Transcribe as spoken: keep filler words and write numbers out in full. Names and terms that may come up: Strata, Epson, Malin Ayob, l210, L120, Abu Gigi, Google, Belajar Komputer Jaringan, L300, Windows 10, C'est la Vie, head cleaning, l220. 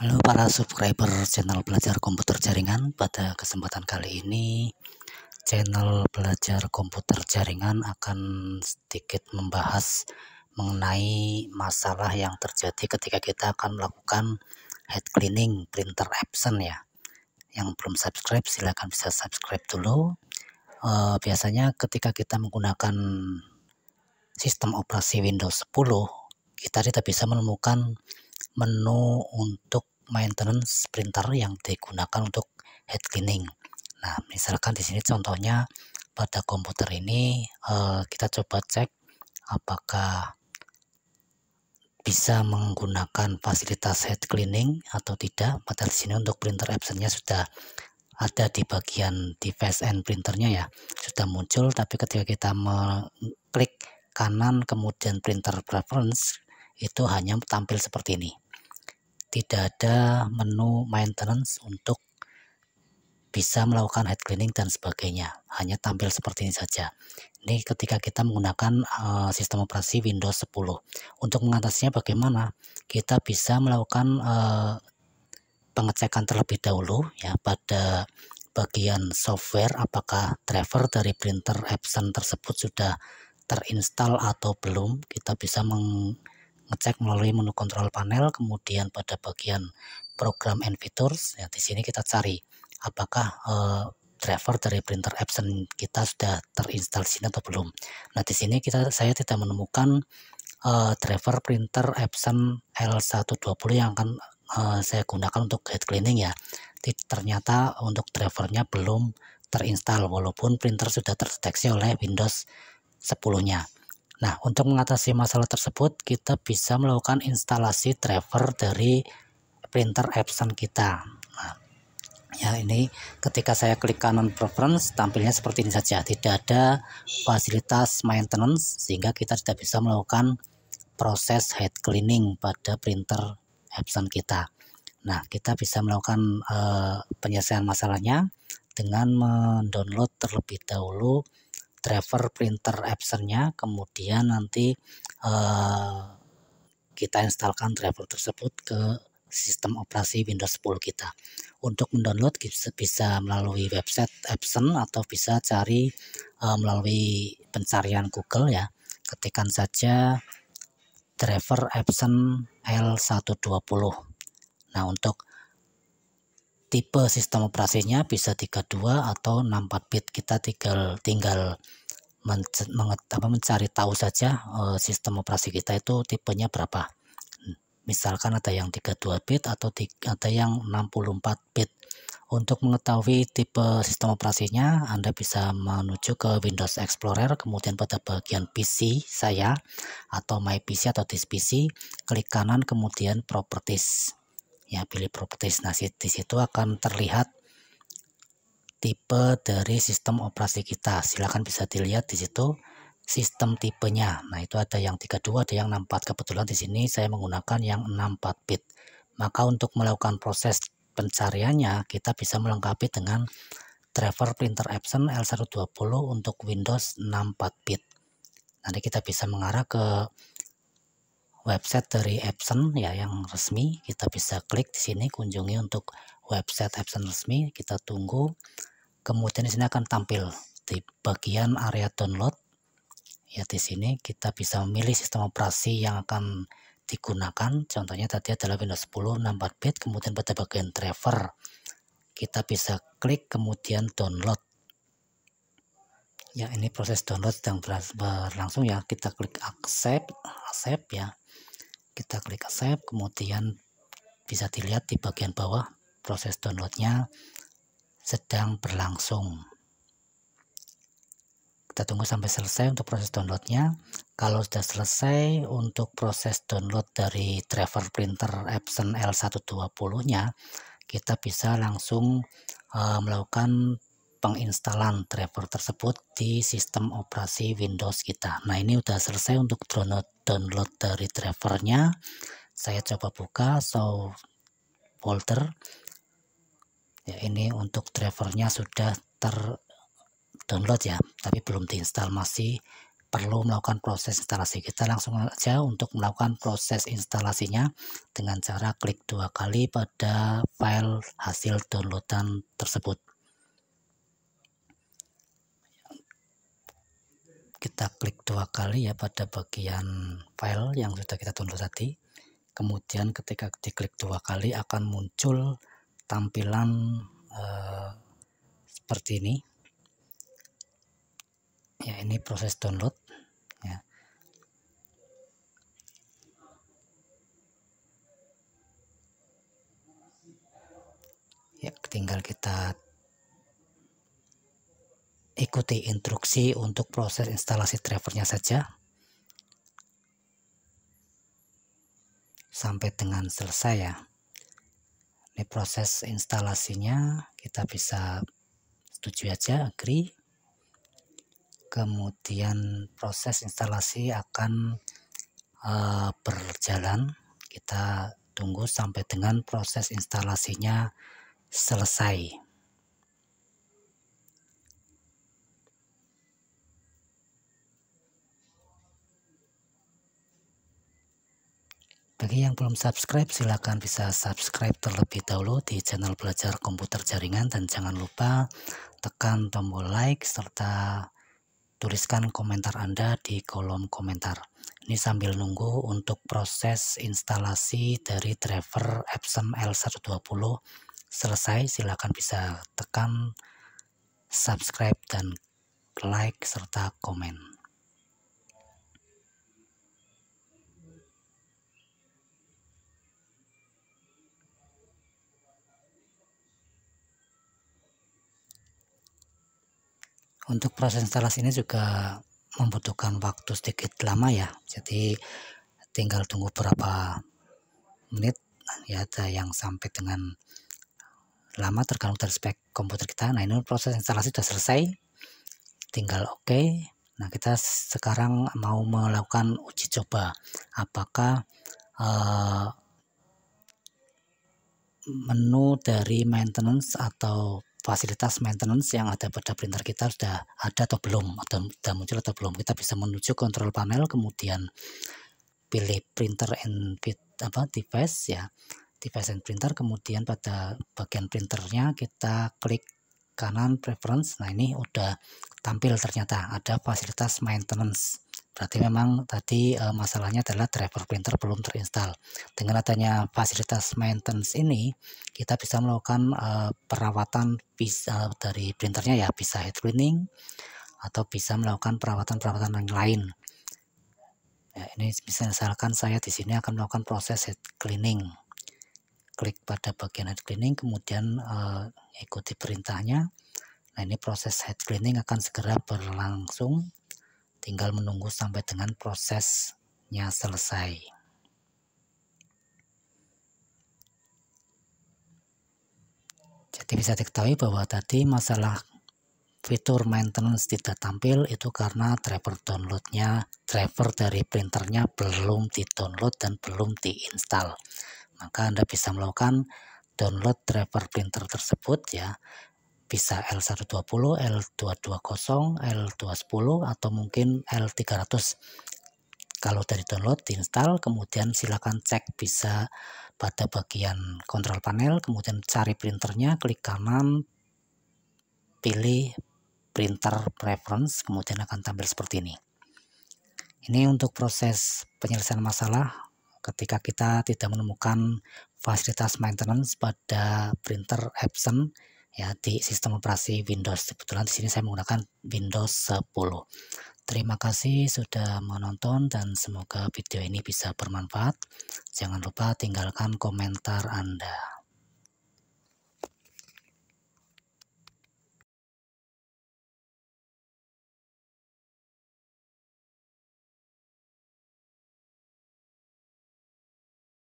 Halo para subscriber channel belajar komputer jaringan. Pada kesempatan kali ini channel belajar komputer jaringan akan sedikit membahas mengenai masalah yang terjadi ketika kita akan melakukan head cleaning printer Epson ya. Yang belum subscribe silahkan bisa subscribe dulu. E, biasanya ketika kita menggunakan sistem operasi Windows sepuluh kita tidak bisa menemukan menu untuk maintenance printer yang digunakan untuk head cleaning. Nah, misalkan di sini contohnya pada komputer ini eh, kita coba cek apakah bisa menggunakan fasilitas head cleaning atau tidak. Pada di sini untuk printer Epson-nya sudah ada di bagian device and printernya ya, sudah muncul. Tapi ketika kita mengklik kanan kemudian printer preference itu hanya tampil seperti ini. Tidak ada menu maintenance untuk bisa melakukan head cleaning dan sebagainya. Hanya tampil seperti ini saja. Ini ketika kita menggunakan uh, sistem operasi Windows sepuluh. Untuk mengatasinya bagaimana? Kita bisa melakukan uh, pengecekan terlebih dahulu ya pada bagian software apakah driver dari printer Epson tersebut sudah terinstall atau belum. Kita bisa meng ngecek melalui menu kontrol panel, kemudian pada bagian program and features ya, di sini kita cari apakah eh, driver dari printer Epson kita sudah terinstall di sini atau belum. Nah, di sini kita saya tidak menemukan eh, driver printer Epson L seratus dua puluh yang akan eh, saya gunakan untuk head cleaning ya. Ternyata untuk drivernya belum terinstall walaupun printer sudah terdeteksi oleh Windows sepuluh-nya. Nah, untuk mengatasi masalah tersebut, kita bisa melakukan instalasi driver dari printer Epson kita. Nah, ya ini ketika saya klik kanan preference, tampilnya seperti ini saja. Tidak ada fasilitas maintenance, sehingga kita tidak bisa melakukan proses head cleaning pada printer Epson kita. Nah, kita bisa melakukan uh, penyelesaian masalahnya dengan mendownload terlebih dahulu driver printer Epson-nya, kemudian nanti eh, kita instalkan driver tersebut ke sistem operasi Windows sepuluh kita. Untuk mendownload bisa melalui website Epson atau bisa cari eh, melalui pencarian Google ya. Ketikkan saja driver Epson L seratus dua puluh. Nah, untuk tipe sistem operasinya bisa tiga puluh dua atau enam puluh empat bit. Kita tinggal tinggal men, men, apa, mencari tahu saja e, sistem operasi kita itu tipenya berapa. Misalkan ada yang tiga puluh dua bit atau ada yang enam puluh empat bit. Untuk mengetahui tipe sistem operasinya, Anda bisa menuju ke Windows Explorer, kemudian pada bagian P C saya atau My P C atau This P C, klik kanan kemudian Properties. Ya, pilih properties. Nah, di situ akan terlihat tipe dari sistem operasi kita. Silahkan bisa dilihat di situ sistem tipenya. Nah, itu ada yang tiga puluh dua, ada yang enam puluh empat. Kebetulan di sini saya menggunakan yang enam puluh empat bit. Maka untuk melakukan proses pencariannya, kita bisa melengkapi dengan driver printer Epson L seratus dua puluh untuk Windows enam puluh empat bit. Nanti kita bisa mengarah ke website dari Epson ya yang resmi. Kita bisa klik di sini, kunjungi untuk website Epson resmi. Kita tunggu, kemudian di sini akan tampil di bagian area download ya. Di sini kita bisa memilih sistem operasi yang akan digunakan. Contohnya tadi adalah Windows sepuluh enam puluh empat bit, kemudian pada bagian driver kita bisa klik kemudian download ya. Ini proses download sedang berlangsung ya. Kita klik accept accept ya. Kita klik accept, kemudian bisa dilihat di bagian bawah proses downloadnya sedang berlangsung. Kita tunggu sampai selesai untuk proses downloadnya. Kalau sudah selesai untuk proses download dari driver printer Epson L seratus dua puluh-nya, kita bisa langsung uh, melakukan penginstalan driver tersebut di sistem operasi Windows kita. Nah, ini udah selesai untuk download download dari drivernya. Saya coba buka show folder ya. Ini untuk drivernya sudah terdownload ya, tapi belum diinstal, masih perlu melakukan proses instalasi. Kita langsung saja untuk melakukan proses instalasinya dengan cara klik dua kali pada file hasil downloadan tersebut. Kita klik dua kali ya pada bagian file yang sudah kita download tadi. Kemudian ketika diklik dua kali akan muncul tampilan eh, seperti ini. Ya, ini proses download ya. Ya, tinggal kita ikuti instruksi untuk proses instalasi drivernya saja sampai dengan selesai ya. Ini proses instalasinya kita bisa setuju aja, agree. Kemudian proses instalasi akan uh, berjalan. Kita tunggu sampai dengan proses instalasinya selesai. Bagi yang belum subscribe, silakan bisa subscribe terlebih dahulu di channel Belajar Komputer Jaringan, dan jangan lupa tekan tombol like serta tuliskan komentar Anda di kolom komentar. Ini sambil nunggu untuk proses instalasi dari driver Epson L seratus dua puluh selesai. Silakan bisa tekan subscribe dan like serta komen. Untuk proses instalasi ini juga membutuhkan waktu sedikit lama ya. Jadi tinggal tunggu berapa menit ya, ada yang sampai dengan lama tergantung dari spek komputer kita. Nah, ini proses instalasi sudah selesai. Tinggal oke. Nah, kita sekarang mau melakukan uji coba apakah eh, menu dari maintenance atau fasilitas maintenance yang ada pada printer kita sudah ada atau belum, atau sudah muncul atau belum. Kita bisa menuju kontrol panel, kemudian pilih printer and apa device ya, device and printer. Kemudian pada bagian printernya kita klik kanan preference. Nah, ini udah tampil ternyata ada fasilitas maintenance. Berarti memang tadi e, masalahnya adalah driver printer belum terinstall. Dengan adanya fasilitas maintenance ini, kita bisa melakukan e, perawatan bisa, dari printernya ya, bisa head cleaning atau bisa melakukan perawatan-perawatan yang lain. Ya, ini misalkan saya di sini akan melakukan proses head cleaning. Klik pada bagian head cleaning, kemudian e, ikuti perintahnya. Nah, ini proses head cleaning akan segera berlangsung. Tinggal menunggu sampai dengan prosesnya selesai. Jadi bisa diketahui bahwa tadi masalah fitur maintenance tidak tampil itu karena driver downloadnya, driver dari printernya belum di-download dan belum diinstal. Maka Anda bisa melakukan download driver printer tersebut ya. Bisa L seratus dua puluh, L dua dua nol, L dua satu nol, atau mungkin L tiga ratus. Kalau dari download, diinstal, kemudian silakan cek bisa pada bagian kontrol panel, kemudian cari printernya, klik kanan, pilih printer preference, kemudian akan tampil seperti ini. Ini untuk proses penyelesaian masalah ketika kita tidak menemukan fasilitas maintenance pada printer Epson ya, di sistem operasi Windows. Kebetulan di sini saya menggunakan Windows sepuluh. Terima kasih sudah menonton dan semoga video ini bisa bermanfaat. Jangan lupa tinggalkan komentar Anda.